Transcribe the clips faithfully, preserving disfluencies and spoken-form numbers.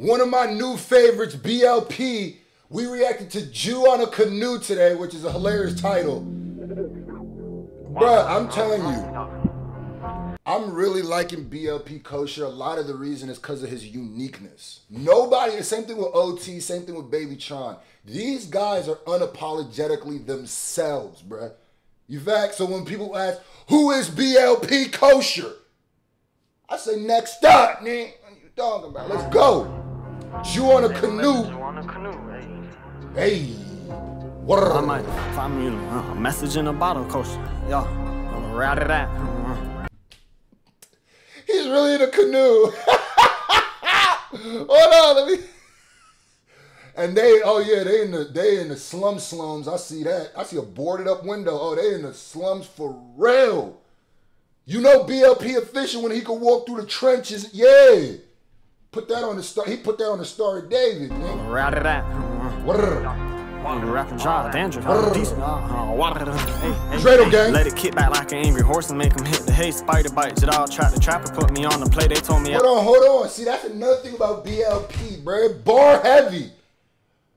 One of my new favorites, B L P, we reacted to Jew on a Canoe today, which is a hilarious title. Bruh, I'm telling you, I'm really liking B L P Kosher. A lot of the reason is because of his uniqueness. Nobody, the same thing with O T, same thing with Baby Tron. These guys are unapologetically themselves, bruh. You fact? So when people ask, who is B L P Kosher? I say, next up, man. What are you talking about? Let's go. Jew on a Canoe. Jew on a Canoe, hey. Hey. What up? I might find me a message in a bottle, Kosher. Yeah, I'm gonna route it out. He's really in a canoe. Hold on, let me. And they, oh yeah, they in the they in the slum slums. I see that. I see a boarded up window. Oh, they in the slums for real. You know B L P official when he could walk through the trenches. Yeah, put that on the star. He put that on the Star of David. Route it out. What up? Let it kick back like an angry horse and make him hit the hay. Spider bites it all. Tried to trap and put me on the play. They told me. Hold on, hold on. See, that's another thing about B L P, bro. Bar heavy.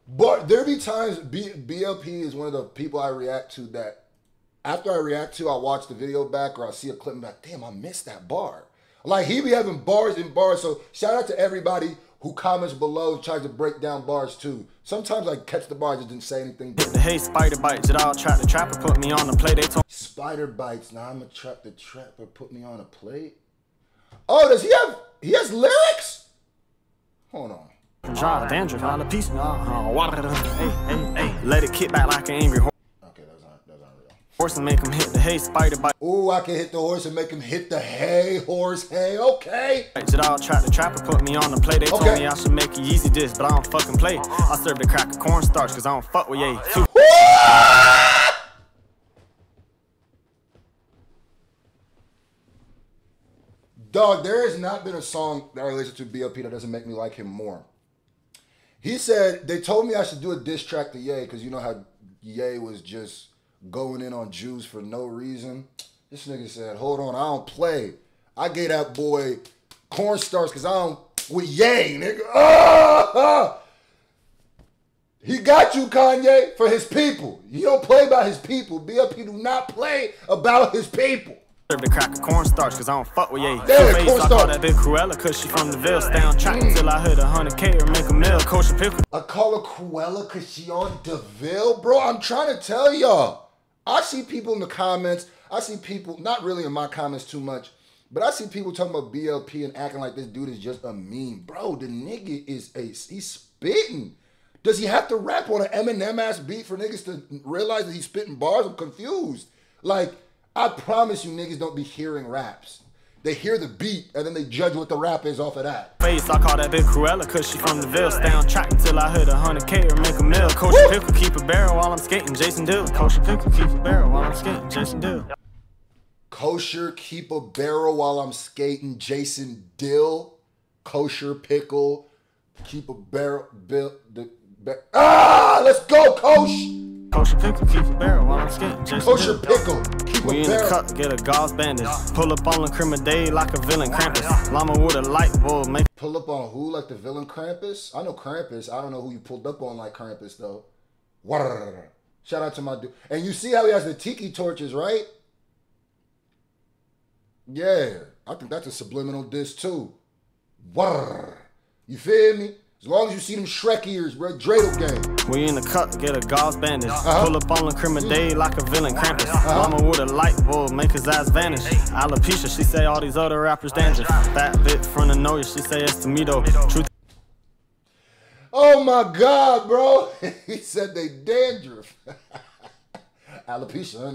But there be times B BLP is one of the people I react to that after I react to, I watch the video back or I see a clip and be like, damn, I missed that bar. Like he be having bars and bars. So shout out to everybody who comments below, tries to break down bars too. Sometimes I catch the bars, just didn't say anything. Hey, spider bites it all. Trap the trapper, put me on the plate. They told spider bites. Now I'm a trap the trapper, put me on a plate. Oh, does he have? He has lyrics. Hold on. Let it kick back like an angry horse. Okay, that's not that's not real. Horse and make him hit the hay. Spider bite. Ooh, I can hit the horse and make him hit the hay. Horse hay. Okay. It all tried to trap and put me on the play. They told me I should make an easy dish, but I don't fucking play. I serve the crack of cornstarch because I don't fuck with yay. Dog, there has not been a song that I related to B L P that doesn't make me like him more. He said, they told me I should do a diss track to Ye, because you know how Ye was just going in on Jews for no reason. This nigga said, hold on, I don't play. I gave that boy cornstarch because I don't, with Ye, nigga. Oh! He got you, Kanye, for his people. You don't play about his people. B L P do not play about his people. The crack of cornstarch because I don't fuck with ye. Yeah, cornstarch. I call that big Cruella because she from the Ville. Stay on track until I hit a hundred K or make a mill. Kosher pickle. I call her Cruella because she on DeVille. Bro, I'm trying to tell y'all. I see people in the comments. I see people, not really in my comments too much, but I see people talking about B L P and acting like this dude is just a meme. Bro, the nigga is a, he's spitting. Does he have to rap on an Eminem-ass beat for niggas to realize that he's spitting bars? I'm confused. Like, I promise you niggas don't be hearing raps. They hear the beat and then they judge what the rap is off of that. Face, I call that big Cruella cause she from the Ville. Stay on track until I hit a hundred K or make a mill. Kosher pickle, keep a barrel while I'm skating, Jason Dill. Kosher pickle, keep a barrel while I'm skating, Jason Dill. Kosher, keep a barrel while I'm skating, Jason Dill. Kosher pickle, keep a barrel, bill, the, be, ah, let's go, Kosh. Kosher pickle, keep a barrel while I'm skating, Jason Kosher Dill. Pickle, keep we a in barrel. The cup to get a gauze bandage. Pull up on the criminal like a villain Krampus. Llama with a light bulb. Make pull up on who like the villain Krampus? I know Krampus. I don't know who you pulled up on like Krampus though. Warr. Shout out to my dude. And you see how he has the tiki torches, right? Yeah. I think that's a subliminal diss too. Warr. You feel me? As long as you see them Shrek ears, bro, dreidel game. We in the cup to get a gauze bandage. Uh-huh. Pull up on the criminal day like a villain Krampus. Uh-huh. Mama with a light bulb, make his eyes vanish. Alopecia, she say all these other rappers dangerous. That bitch from the Noya, she say it's tomato. Truth. Oh my God, bro. He said they dangerous. Alopecia.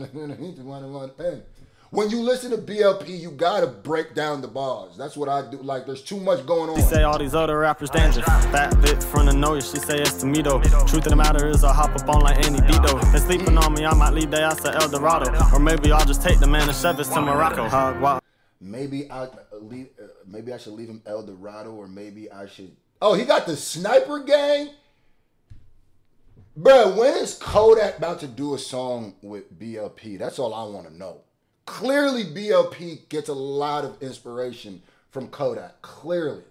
When you listen to B L P, you gotta break down the bars. That's what I do. Like, there's too much going on. She say all these other rappers dangerous. That bitch from the Noya, she say it's tomato. Truth of the matter is I hop up on like Andy Bito. They sleeping on me, I might leave they out to El Dorado. Or maybe I'll just take the man and shove it to Morocco. Hog wild. Maybe I leave. Uh, maybe I should leave him El Dorado, or maybe I should. Oh, he got the sniper gang. Bro, when is Kodak about to do a song with B L P? That's all I want to know. Clearly, B L P gets a lot of inspiration from Kodak. Clearly.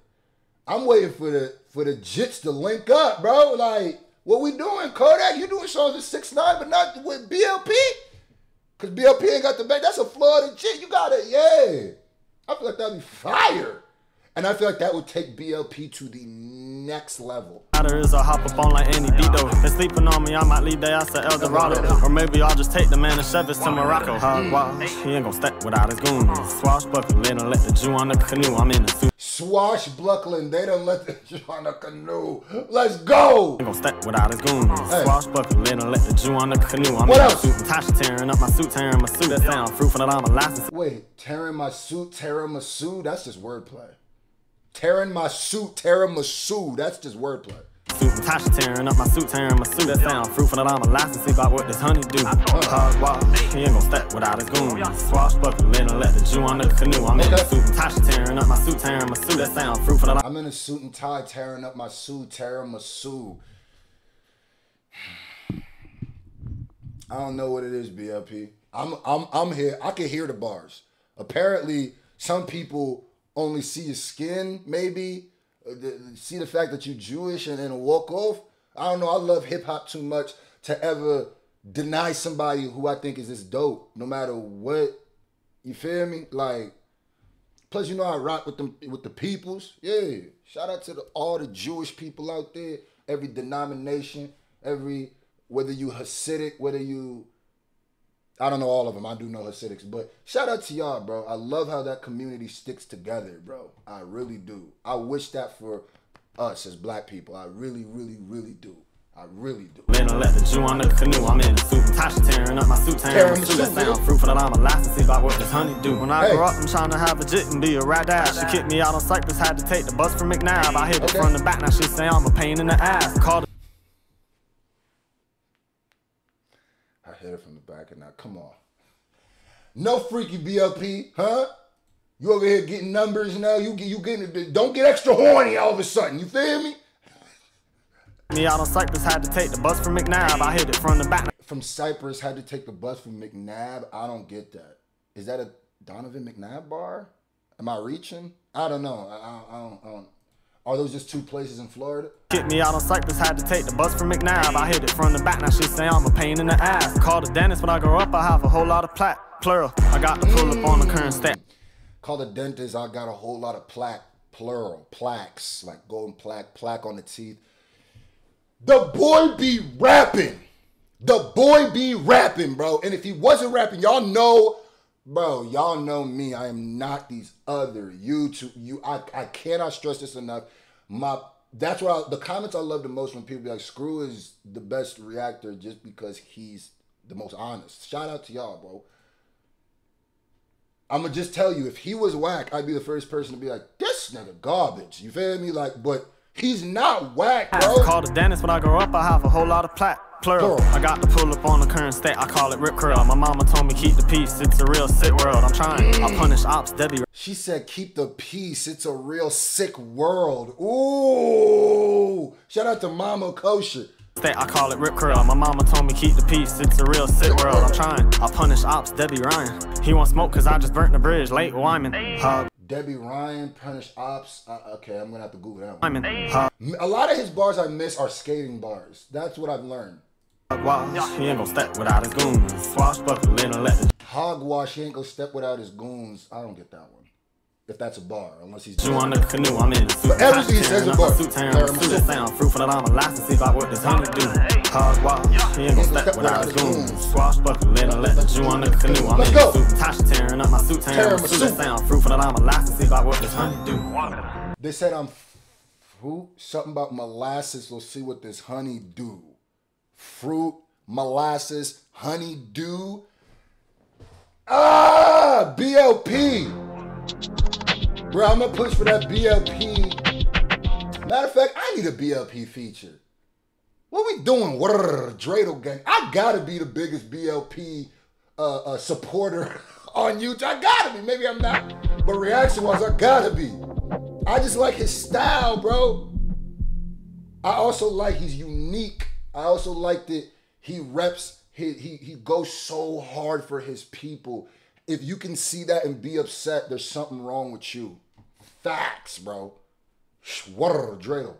I'm waiting for the for the jits to link up, bro. Like, what we doing, Kodak? You doing songs with six nine, but not with B L P? Because B L P ain't got the back. That's a Florida jit. You got it, yeah. I feel like that would be fire. And I feel like that would take B L P to the next level. Is a hop up on like Andy Dito. They're sleeping on me, I might leave they out to El Dorado. Or maybe I'll just take the man and shove us to Morocco. Hogwash, he ain't gonna step without his goon. Swashbuckling, they done let the Jew on the canoe. I'm in the suit. Swashbuckling, they done let the Jew on the canoe. Let's go! He ain't gonna step without his goon. Hey. Swashbuckling, they done let the Jew on the canoe. I'm what in else? The suit. Tasha tearing up my suit, tearing my suit. That sound fruitful that I'm a license. Wait, tearing my suit, tearing my suit? That's just wordplay. Tearing my suit, tearing my suit. That's just wordplay. Suit Tasha tearing up my suit, tearing my suit. That sound fruitful that I'm a licensee about what this honey do. Hogwash, he ain't gonna step without his goon. Swashbuckling, they done let the Jew on the canoe. I'm in a suit and Tasha tearing up my suit, tearing my suit. That sound fruitful that I'm in a suit and tie tearing up my suit, tearing my suit. I don't know what it is, B L P. I'm I'm I'm here. I can hear the bars. Apparently, some people only see your skin, maybe, see the fact that you Jewish and then walk off. I don't know, I love hip hop too much to ever deny somebody who I think is this dope, no matter what, you feel me? Like, plus you know I rock with them, with the peoples, yeah. Shout out to the, all the Jewish people out there, every denomination, every, whether you Hasidic, whether you, I don't know all of them. I do know Hasidics, but shout out to y'all, bro. I love how that community sticks together, bro. I really do. I wish that for us as black people. I really, really, really do. I really do. They done let the Jew on the canoe. I'm in the suit and Tasha tearing up my suit, tearing my suit. That sound fruitful that I'm a licensee about what this honey do. When I hey. Grow up, I'm trying to have a jit and be a ride out. She kicked me out on Cypress, had to take the bus from McNabb. I hit her okay. From the back, now she say I'm a pain in the ass. Called I hit her from the back and now, come on. No freaky B L P, huh? You over here getting numbers now? You get, you getting, don't get extra horny all of a sudden, you feel me? Me out on Cypress, had to take the bus from McNabb. I hit it from the back. From Cypress, had to take the bus from McNabb? I don't get that. Is that a Donovan McNabb bar? Am I reaching? I don't know, I, I, I don't, I don't. Are those just two places in Florida? Kicked me out on Cypress, had to take the bus from McNabb. I hit it from the back, now she say I'm a pain in the ass. Call the dentist when I grow up, I have a whole lot of plaque, plural. I got to pull up on the current stat. Call the dentist, I got a whole lot of plaque, plural, plaques, like golden plaque, plaque on the teeth. The boy be rapping. The boy be rapping, bro. And if he wasn't rapping, y'all know, bro, y'all know me. I am not these other YouTube. You, I, I cannot stress this enough. My, that's why the comments I love the most when people be like, Screw is the best reactor just because he's the most honest. Shout out to y'all, bro. I'm gonna just tell you, if he was whack, I'd be the first person to be like, this nigga garbage. You feel me? Like, but he's not whack, bro. I call the dentist when I grow up. I have a whole lot of plaque. Plural. Plural. I got to pull up on the current state. I call it rip curl. My mama told me keep the peace. It's a real sick world. I'm trying. Mm. I punish ops. Debbie. She said keep the peace. It's a real sick world. Ooh. Shout out to Mama Kosher. State. I call it rip curl. My mama told me keep the peace. It's a real sick world. I'm trying. I punish ops. Debbie Ryan. He won't smoke because I just burnt the bridge. Late Wyman. Hug. Debbie Ryan, punish ops. Uh, okay, I'm going to have to Google that one. Hug. A lot of his bars I miss are skating bars. That's what I've learned. Hogwash, he ain't gonna step without his goons. Swashbuckling, and let the Hogwash, he ain't gonna step without his goons. I don't get that one. If that's a bar, unless he's Jew on the canoe, I'm in the suit. But everything he says is a bar. Suit tearing, suit that sound fruitful that I'm a licensee about what this honey do. Hogwash, he ain't gonna step without his goons. Swashbuckling, and let the Jew on the canoe, I'm in the suit. Tasha tearing up my suit, tearing my suit. That sound fruitful that I'm a licensee about what this honey do. They said I'm fruit, something about molasses, we'll see what this honey do. Fruit, molasses, honeydew. Ah, B L P. Bro, I'm going to push for that B L P. Matter of fact, I need a B L P feature. What we doing? Dreidel gang. I got to be the biggest B L P uh, uh, supporter on YouTube. I got to be. Maybe I'm not. But reaction-wise, I got to be. I just like his style, bro. I also like he's unique. I also like that he reps, he, he, he goes so hard for his people. If you can see that and be upset, there's something wrong with you. Facts, bro. Schwarr Drill.